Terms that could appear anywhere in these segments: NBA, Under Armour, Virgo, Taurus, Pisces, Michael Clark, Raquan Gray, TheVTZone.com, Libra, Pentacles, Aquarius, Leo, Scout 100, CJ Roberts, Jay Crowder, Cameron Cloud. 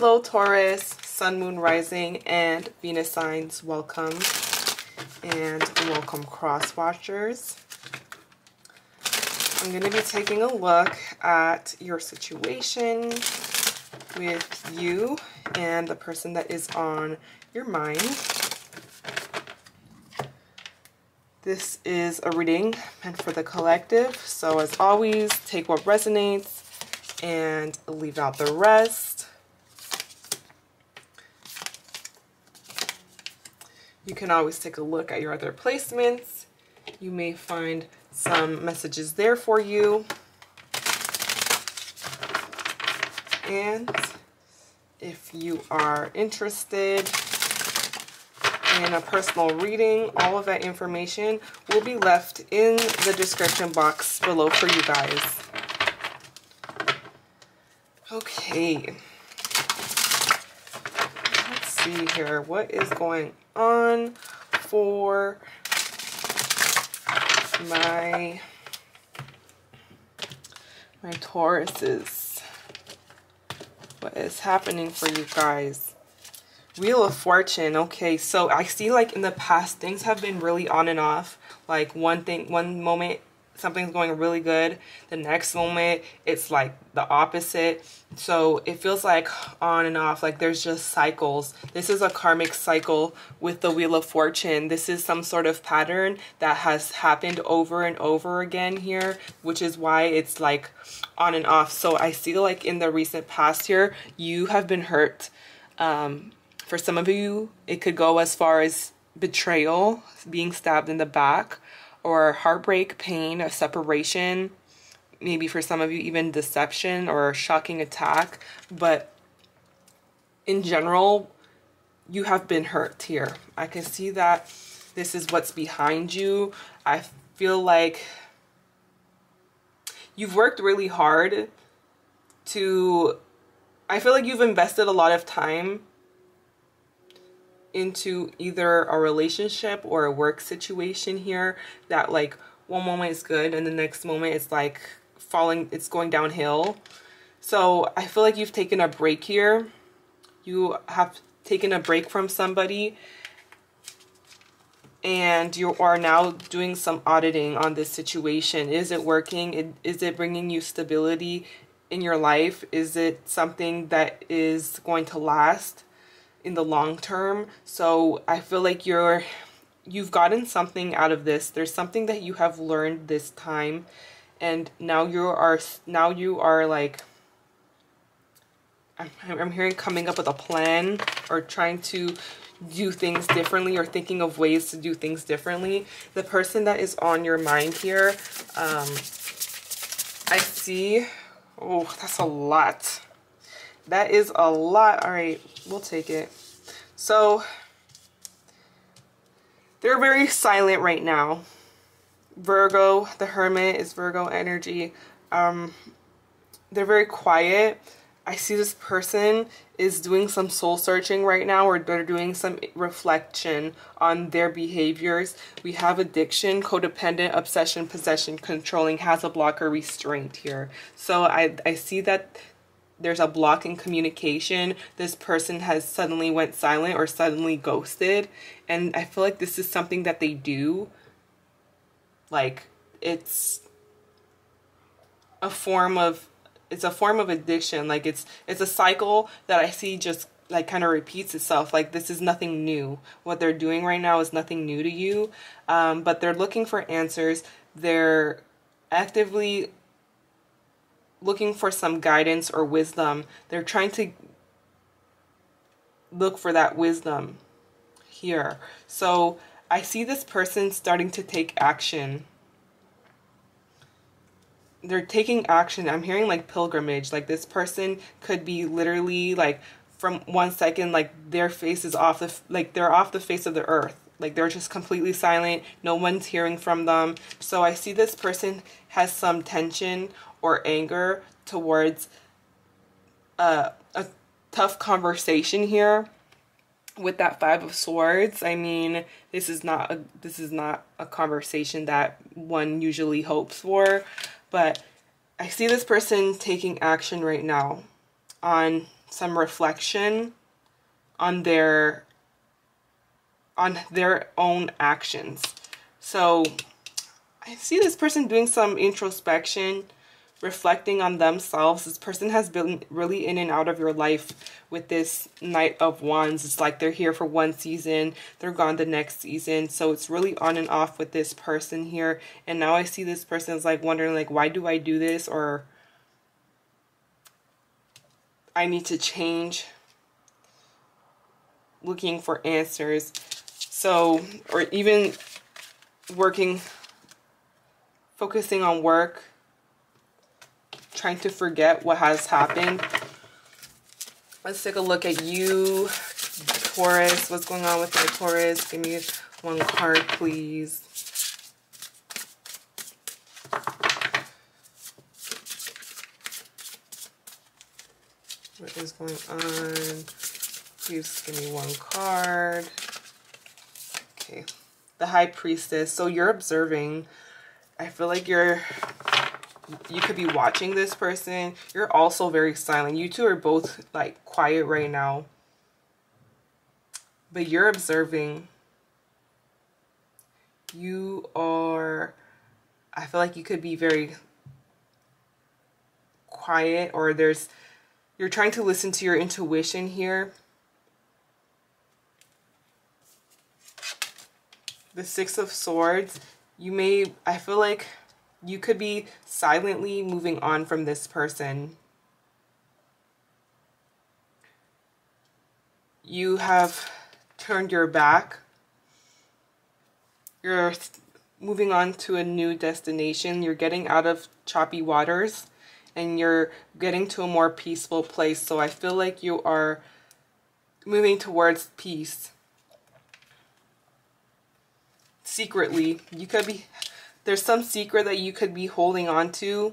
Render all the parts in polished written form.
Hello, Taurus, Sun, Moon, Rising, and Venus signs. Welcome, and welcome, Cross Watchers. I'm going to be taking a look at your situation with you and the person that is on your mind. This is a reading meant for the collective, so as always, take what resonates and leave out the rest. You can always take a look at your other placements. You may find some messages there for you. And if you are interested in a personal reading, all of that information will be left in the description box below for you guys. Okay, let's see here. What is going on for my Tauruses? What is happening for you guys? Wheel of Fortune. Okay, so I see, like, in the past things have been really on and off. Like one moment something's going really good, the next moment it's like the opposite. So it feels like on and off, like there's just cycles. This is a karmic cycle with the Wheel of Fortune. This is some sort of pattern that has happened over and over again here, which is why it's like on and off. So I see, like, in the recent past here, you have been hurt. For some of you, it could go as far as betrayal, being stabbed in the back, or heartbreak, pain, a separation, maybe for some of you even deception or a shocking attack. But in general, you have been hurt here. I can see that this is what's behind you. I feel like you've worked really hard to, I feel like you've invested a lot of time into either a relationship or a work situation here that, like, one moment is good and the next moment it's like falling, it's going downhill. So I feel like you've taken a break here. You have taken a break from somebody and you are now doing some auditing on this situation. Is it working? Is it bringing you stability in your life? Is it something that is going to last in the long term? So I feel like you've gotten something out of this. There's something that you have learned this time, and now you are like, I'm hearing coming up with a plan or trying to do things differently or thinking of ways to do things differently. The person that is on your mind here, I see, oh, that's a lot. That is a lot. All right, we'll take it. So they're very silent right now. Virgo, the Hermit is Virgo energy. They're very quiet. I see this person is doing some soul searching right now, or they're doing some reflection on their behaviors. We have addiction, codependent, obsession, possession, controlling, has a blocker, restraint here. So I see that there's a block in communication. This person has suddenly went silent or suddenly ghosted. And I feel like this is something that they do. Like, it's a form of addiction. Like, it's a cycle that I see just, like, kind of repeats itself. Like, this is nothing new. What they're doing right now is nothing new to you. But they're looking for answers. They're actively looking for some guidance or wisdom. They're trying to look for that wisdom here. So I see this person starting to take action. They're taking action. I'm hearing, like, pilgrimage. Like, this person could be literally, like, from one second, like, their face is off the, like, they're off the face of the earth. Like, they're just completely silent. No one's hearing from them. So I see this person has some tension or anger towards a tough conversation here with that Five of Swords. I mean, this is not a conversation that one usually hopes for, but I see this person taking action right now on some reflection on their own actions. So I see this person doing some introspection, reflecting on themselves. This person has been really in and out of your life with this Knight of Wands. It's like they're here for one season, they're gone the next season. So it's really on and off with this person here. And now I see this person is like wondering, like, why do I do this? Or I need to change. Looking for answers. So, or even working, focusing on work, trying to forget what has happened. Let's take a look at you, Taurus. What's going on with my Taurus? Give me one card, please. What is going on? Please give me one card. Okay. The High Priestess. So you're observing. I feel like you could be watching this person. You're also very silent. You two are both like quiet right now. But you're observing. You are, I feel like you could be very quiet, or you're trying to listen to your intuition here. The Six of Swords. I feel like you could be silently moving on from this person. You have turned your back. You're moving on to a new destination. You're getting out of choppy waters and you're getting to a more peaceful place. So I feel like you are moving towards peace. Secretly, you could be, there's some secret that you could be holding on to.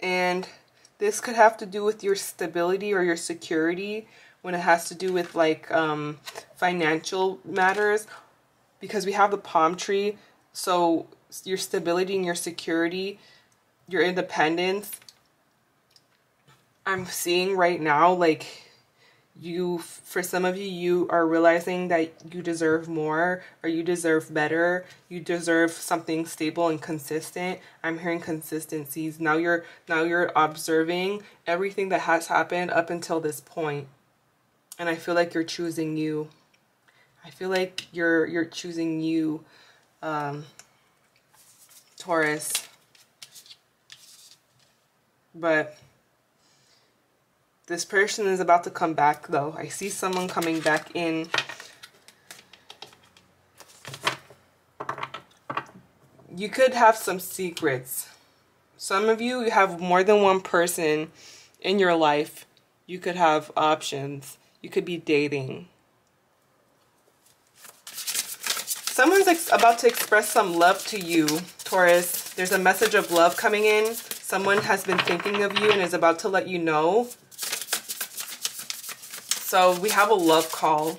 And this could have to do with your stability or your security when it has to do with like financial matters, because we have the palm tree. So your stability and your security, your independence. I'm seeing right now, like, for some of you, you are realizing that you deserve more, or you deserve better. You deserve something stable and consistent. I'm hearing consistencies. Now you're observing everything that has happened up until this point. And I feel like you're choosing you. I feel like you're choosing you, Taurus. But this person is about to come back, though. I see someone coming back in. You could have some secrets. Some of you, you have more than one person in your life. You could have options. You could be dating. Someone's about to express some love to you, Taurus. There's a message of love coming in. Someone has been thinking of you and is about to let you know. So we have a love call.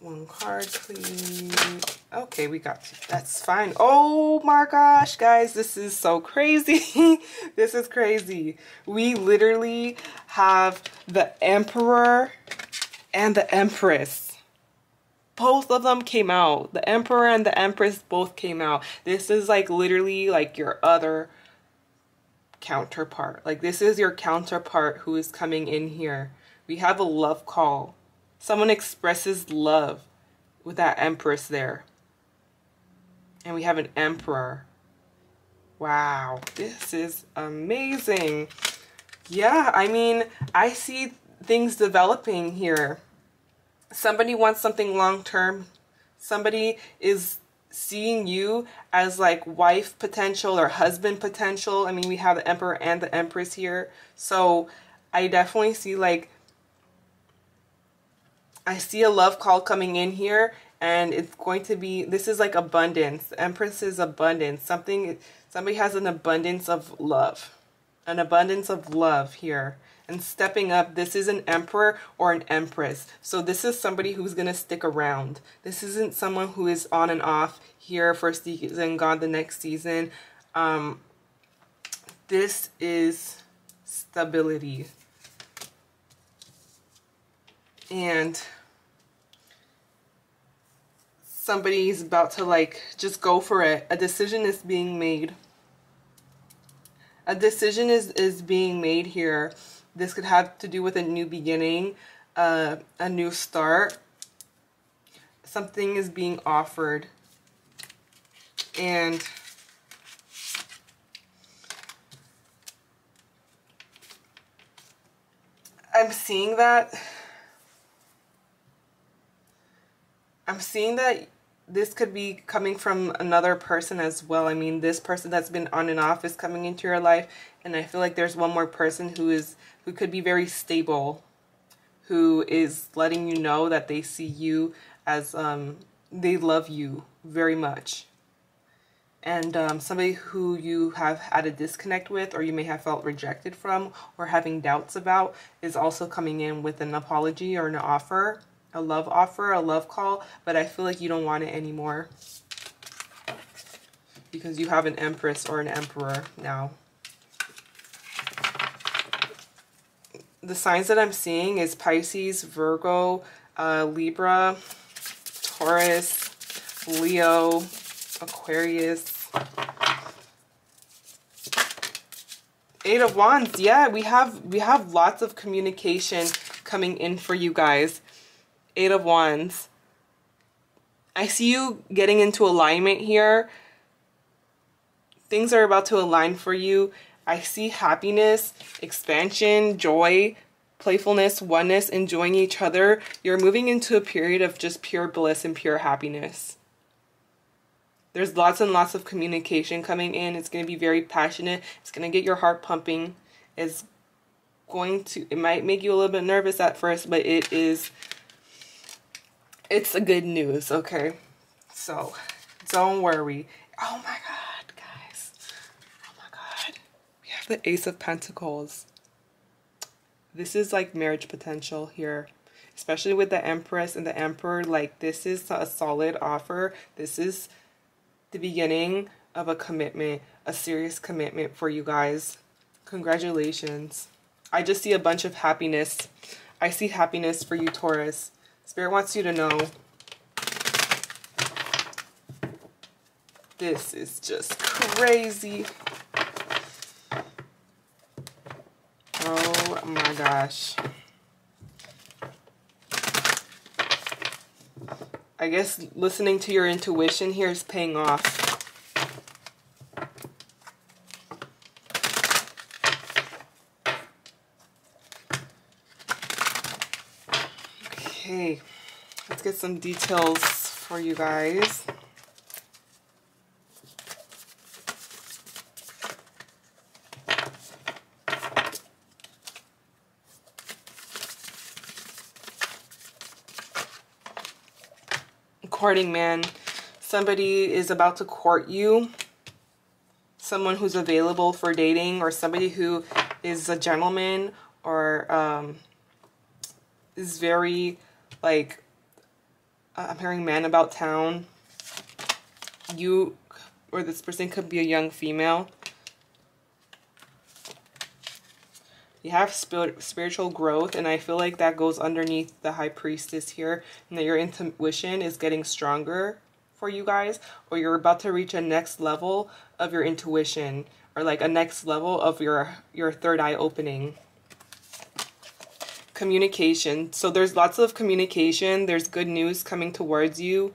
One card, please. Okay, we got you. That's fine. Oh my gosh, guys, this is so crazy. This is crazy. We literally have the Emperor and the Empress. Both of them came out. The Emperor and the Empress both came out. This is like literally like your other counterpart. Like this is your counterpart who is coming in here. We have a love call. Someone expresses love with that Empress there. And we have an Emperor. Wow, this is amazing. Yeah, I mean, I see things developing here. Somebody wants something long-term. Somebody is seeing you as like wife potential or husband potential. I mean, we have the Emperor and the Empress here. So I definitely see like, I see a love call coming in here, and it's going to be, this is like abundance. The Empress is abundance. Somebody has an abundance of love here. and stepping up. This is an emperor or an empress. So this is somebody who's going to stick around. This isn't someone who is on and off here for a season, gone the next season. This is stability. And somebody's about to like just go for it. A decision is being made. A decision is being made here. This could have to do with a new beginning, a new start. Something is being offered. And I'm seeing that this could be coming from another person as well. I mean, this person that's been on and off is coming into your life, and I feel like there's one more person who could be very stable, who is letting you know that they see you as they love you very much, and somebody who you have had a disconnect with, or you may have felt rejected from, or having doubts about, is also coming in with an apology or an offer. A love offer, a love call, but I feel like you don't want it anymore because you have an empress or an emperor now. The signs that I'm seeing is Pisces, Virgo, Libra, Taurus, Leo, Aquarius. 8 of Wands. Yeah, we have lots of communication coming in for you guys. 8 of Wands. I see you getting into alignment here. Things are about to align for you. I see happiness, expansion, joy, playfulness, oneness, enjoying each other. You're moving into a period of just pure bliss and pure happiness. There's lots and lots of communication coming in. It's going to be very passionate. It's going to get your heart pumping. It's going to, it might make you a little bit nervous at first, but it is... It's a good news, okay? So, don't worry. Oh my God, guys. Oh my God. We have the Ace of Pentacles. This is like marriage potential here. Especially with the Empress and the Emperor. Like, this is a solid offer. This is the beginning of a commitment. A serious commitment for you guys. Congratulations. I just see a bunch of happiness. I see happiness for you, Taurus. Spirit wants you to know this is just crazy. Oh my gosh. I guess listening to your intuition here is paying off. Okay, let's get some details for you guys. Courting, man. Somebody is about to court you. Someone who's available for dating, or somebody who is a gentleman, or is very... Like, I'm hearing man about town. You or this person could be a young female. You have spiritual growth, and I feel like that goes underneath the High Priestess here, and that your intuition is getting stronger for you guys, or you're about to reach a next level of your intuition, or like a next level of your third eye opening. Communication. So there's lots of communication. There's good news coming towards you.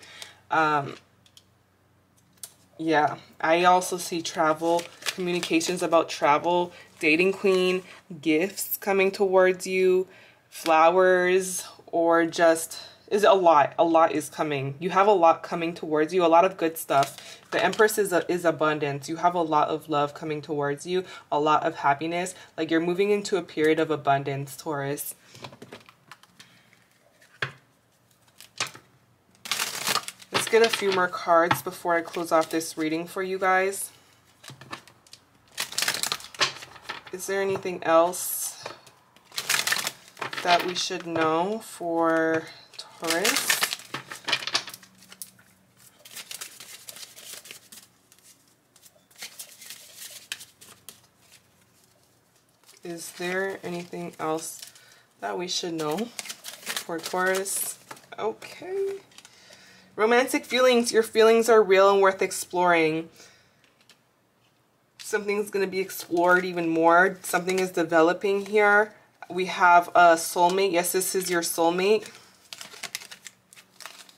Yeah, I also see travel, communications about travel, dating queen, gifts coming towards you, flowers, or just is a lot is coming. You have a lot coming towards you, a lot of good stuff. The Empress is abundance. You have a lot of love coming towards you, a lot of happiness. Like, you're moving into a period of abundance, Taurus. Let's get a few more cards before I close off this reading for you guys. Is there anything else that we should know for Taurus. Is there anything else that we should know for Taurus? Okay. Romantic feelings. Your feelings are real and worth exploring. Something's going to be explored even more. Something is developing here. We have a soulmate. Yes, this is your soulmate.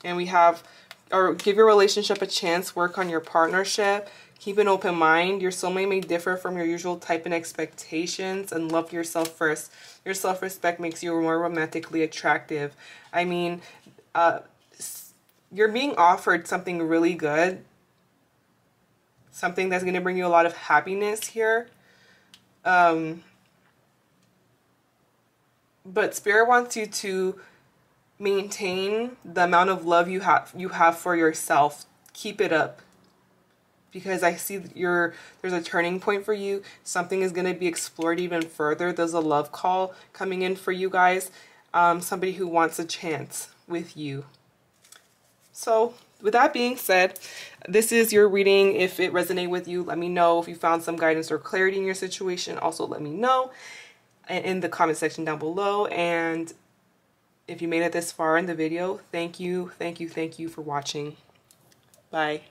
And we have, or give your relationship a chance. Work on your partnership. Keep an open mind. Your soulmate may differ from your usual type and expectations, and love yourself first. Your self-respect makes you more romantically attractive. I mean, you're being offered something really good. Something that's going to bring you a lot of happiness here. But Spirit wants you to maintain the amount of love you have for yourself. Keep it up. Because I see there's a turning point for you. Something is going to be explored even further. There's a love call coming in for you guys. Somebody who wants a chance with you. So with that being said, this is your reading. If it resonated with you, let me know. If you found some guidance or clarity in your situation, also let me know in the comment section down below. And if you made it this far in the video, thank you for watching. Bye.